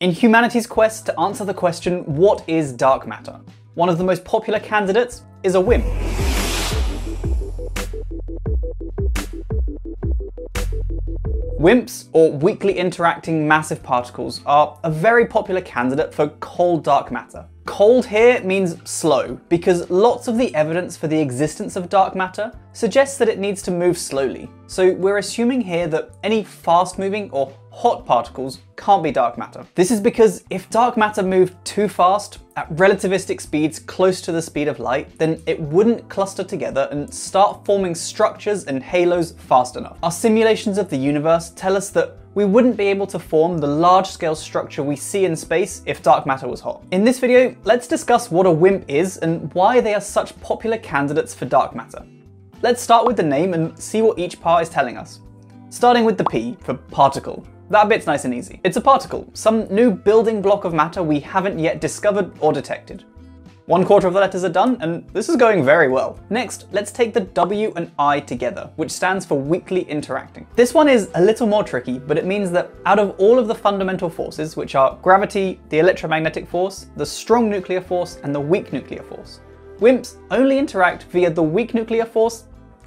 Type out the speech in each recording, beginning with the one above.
In humanity's quest to answer the question, what is dark matter? One of the most popular candidates is a WIMP. WIMPs, or weakly interacting massive particles, are a very popular candidate for cold dark matter. Cold here means slow, because lots of the evidence for the existence of dark matter suggests that it needs to move slowly. So we're assuming here that any fast-moving or hot particles can't be dark matter. This is because if dark matter moved too fast, at relativistic speeds close to the speed of light, then it wouldn't cluster together and start forming structures and halos fast enough. Our simulations of the universe tell us that we wouldn't be able to form the large-scale structure we see in space if dark matter was hot. In this video, let's discuss what a WIMP is and why they are such popular candidates for dark matter. Let's start with the name and see what each part is telling us. Starting with the P for particle. That bit's nice and easy. It's a particle, some new building block of matter we haven't yet discovered or detected. 1/4 of the letters are done, and this is going very well. Next, let's take the W and I together, which stands for weakly interacting. This one is a little more tricky, but it means that out of all of the fundamental forces, which are gravity, the electromagnetic force, the strong nuclear force, and the weak nuclear force, WIMPs only interact via the weak nuclear force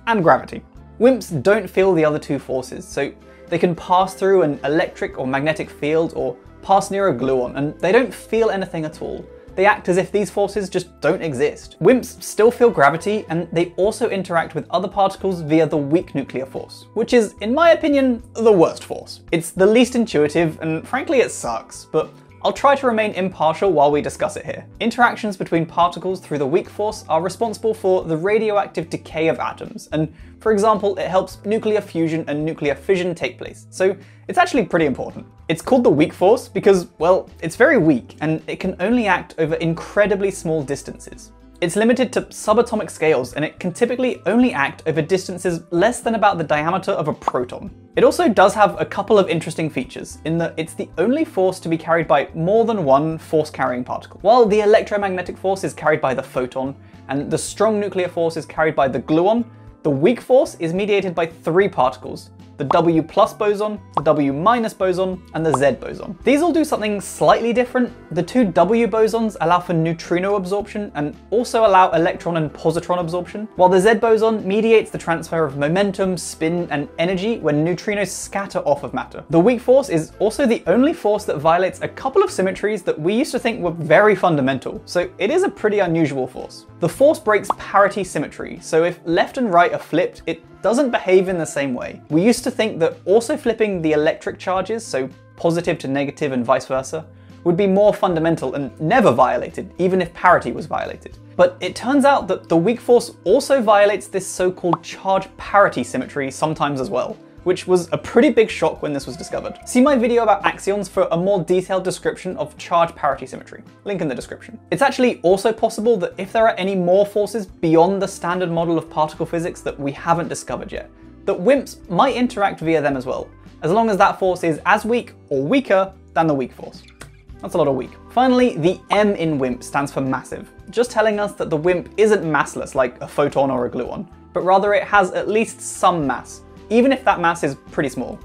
and gravity. WIMPs don't feel the other two forces, so they can pass through an electric or magnetic field or pass near a gluon, and they don't feel anything at all. They act as if these forces just don't exist. WIMPs still feel gravity, and they also interact with other particles via the weak nuclear force, which is, in my opinion, the worst force. It's the least intuitive, and frankly it sucks, but I'll try to remain impartial while we discuss it here. Interactions between particles through the weak force are responsible for the radioactive decay of atoms, and for example, it helps nuclear fusion and nuclear fission take place, so it's actually pretty important. It's called the weak force because, well, it's very weak, and it can only act over incredibly small distances. It's limited to subatomic scales, and it can typically only act over distances less than about the diameter of a proton. It also does have a couple of interesting features, in that it's the only force to be carried by more than one force-carrying particle. While the electromagnetic force is carried by the photon, and the strong nuclear force is carried by the gluon, the weak force is mediated by three particles: the W plus boson, the W minus boson, and the Z boson. These all do something slightly different. The two W bosons allow for neutrino absorption and also allow electron and positron absorption, while the Z boson mediates the transfer of momentum, spin, and energy when neutrinos scatter off of matter. The weak force is also the only force that violates a couple of symmetries that we used to think were very fundamental, so it is a pretty unusual force. The force breaks parity symmetry, so if left and right are flipped, it doesn't behave in the same way. We used to think that also flipping the electric charges, so positive to negative and vice versa, would be more fundamental and never violated, even if parity was violated. But it turns out that the weak force also violates this so-called charge parity symmetry sometimes as well, which was a pretty big shock when this was discovered. See my video about axions for a more detailed description of charge parity symmetry. Link in the description. It's actually also possible that if there are any more forces beyond the standard model of particle physics that we haven't discovered yet, that WIMPs might interact via them as well, as long as that force is as weak or weaker than the weak force. That's a lot of weak. Finally, the M in WIMP stands for massive, just telling us that the WIMP isn't massless like a photon or a gluon, but rather it has at least some mass, even if that mass is pretty small.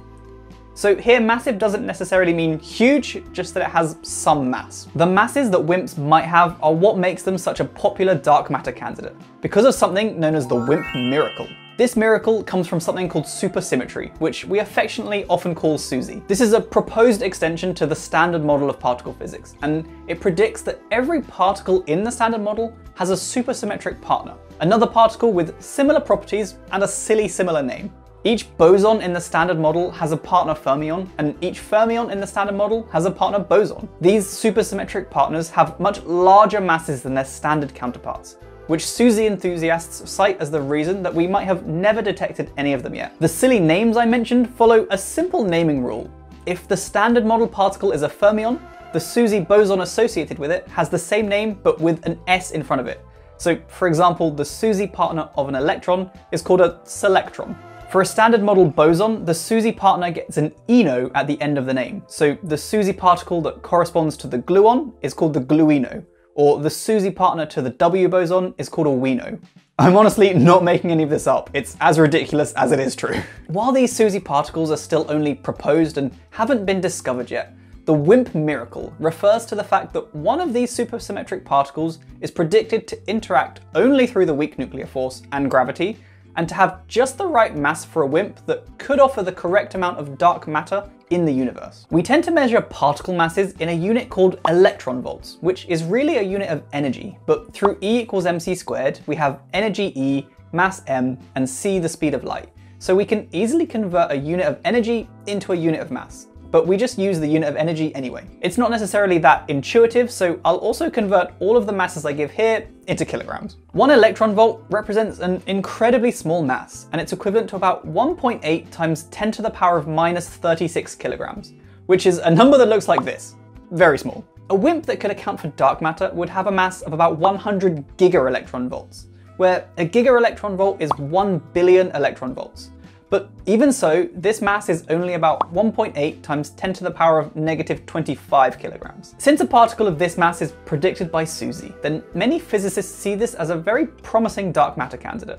So here massive doesn't necessarily mean huge, just that it has some mass. The masses that WIMPs might have are what makes them such a popular dark matter candidate, because of something known as the WIMP miracle. This miracle comes from something called supersymmetry, which we affectionately often call SUSY. This is a proposed extension to the standard model of particle physics, and it predicts that every particle in the standard model has a supersymmetric partner, another particle with similar properties and a silly similar name. Each boson in the standard model has a partner fermion, and each fermion in the standard model has a partner boson. These supersymmetric partners have much larger masses than their standard counterparts, which SUSY enthusiasts cite as the reason that we might have never detected any of them yet. The silly names I mentioned follow a simple naming rule. If the standard model particle is a fermion, the SUSY boson associated with it has the same name but with an S in front of it. So, for example, the SUSY partner of an electron is called a selectron. For a standard model boson, the SUSY partner gets an ino at the end of the name, so the SUSY particle that corresponds to the gluon is called the gluino, or the SUSY partner to the W boson is called a Wino. I'm honestly not making any of this up, it's as ridiculous as it is true. While these SUSY particles are still only proposed and haven't been discovered yet, The WIMP miracle refers to the fact that one of these supersymmetric particles is predicted to interact only through the weak nuclear force and gravity, and to have just the right mass for a WIMP that could offer the correct amount of dark matter in the universe. We tend to measure particle masses in a unit called electron volts, which is really a unit of energy, but through E=mc², we have energy E, mass m, and c the speed of light. So we can easily convert a unit of energy into a unit of mass, but we just use the unit of energy anyway. It's not necessarily that intuitive, so I'll also convert all of the masses I give here into kilograms. 1 electron volt represents an incredibly small mass, and it's equivalent to about 1.8 times 10 to the power of minus 36 kilograms, which is a number that looks like this, very small. A WIMP that could account for dark matter would have a mass of about 100 gigaelectron volts, where a gigaelectron volt is 1 billion electron volts. But even so, this mass is only about 1.8 times 10 to the power of negative 25 kilograms. Since a particle of this mass is predicted by SUSY, then many physicists see this as a very promising dark matter candidate.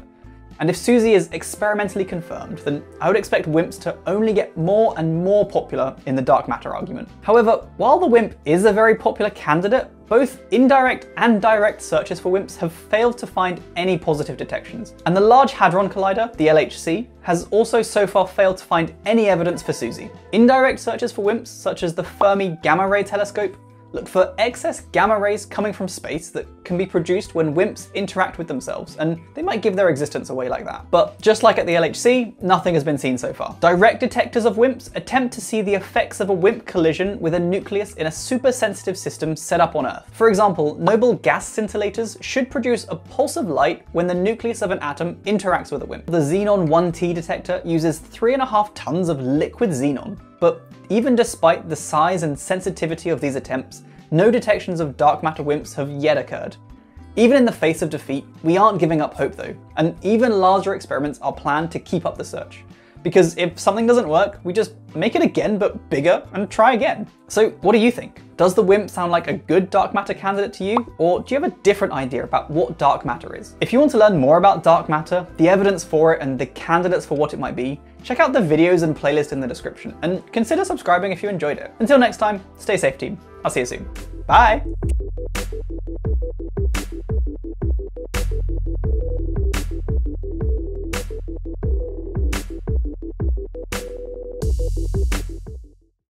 And if SUSY is experimentally confirmed, then I would expect WIMPs to only get more and more popular in the dark matter argument. However, while the WIMP is a very popular candidate, both indirect and direct searches for WIMPs have failed to find any positive detections. And the Large Hadron Collider, the LHC, has also so far failed to find any evidence for SUSY. Indirect searches for WIMPs, such as the Fermi Gamma Ray Telescope, look for excess gamma rays coming from space that can be produced when WIMPs interact with themselves, and they might give their existence away like that. But just like at the LHC, nothing has been seen so far. Direct detectors of WIMPs attempt to see the effects of a WIMP collision with a nucleus in a supersensitive system set up on Earth. For example, noble gas scintillators should produce a pulse of light when the nucleus of an atom interacts with a WIMP. The Xenon 1T detector uses 3.5 tons of liquid xenon, but even despite the size and sensitivity of these attempts, no detections of dark matter WIMPs have yet occurred. Even in the face of defeat, we aren't giving up hope though, and even larger experiments are planned to keep up the search. Because if something doesn't work, we just make it again, but bigger, and try again. So what do you think? Does the WIMP sound like a good dark matter candidate to you? Or do you have a different idea about what dark matter is? If you want to learn more about dark matter, the evidence for it, and the candidates for what it might be, check out the videos and playlist in the description, and consider subscribing if you enjoyed it. Until next time, stay safe team. I'll see you soon. Bye.